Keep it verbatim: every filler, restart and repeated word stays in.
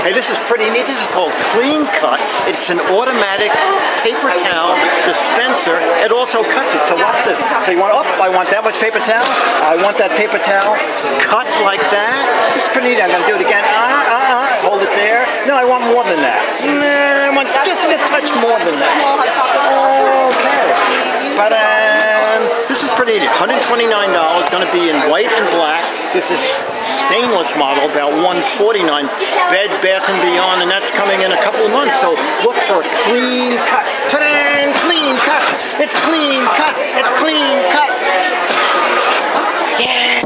Hey, this is pretty neat. This is called Clean Cut. It's an automatic paper towel dispenser. It also cuts it. So watch this. So you want, oh, I want that much paper towel. I want that paper towel cut like that. This is pretty neat. I'm going to do it again. Uh, uh, uh. Hold it there. No, I want more than that. Nah, I want just a touch more than that. Okay. Ta-da! This is pretty neat. one hundred twenty-nine dollars. Going to be in white and black. This is stainless model, about one forty-nine. Bed, Bath and Beyond, and that's coming in a couple of months. So look for a Clean Cut. Ta-da! Clean Cut. It's Clean Cut. It's Clean Cut. Yeah.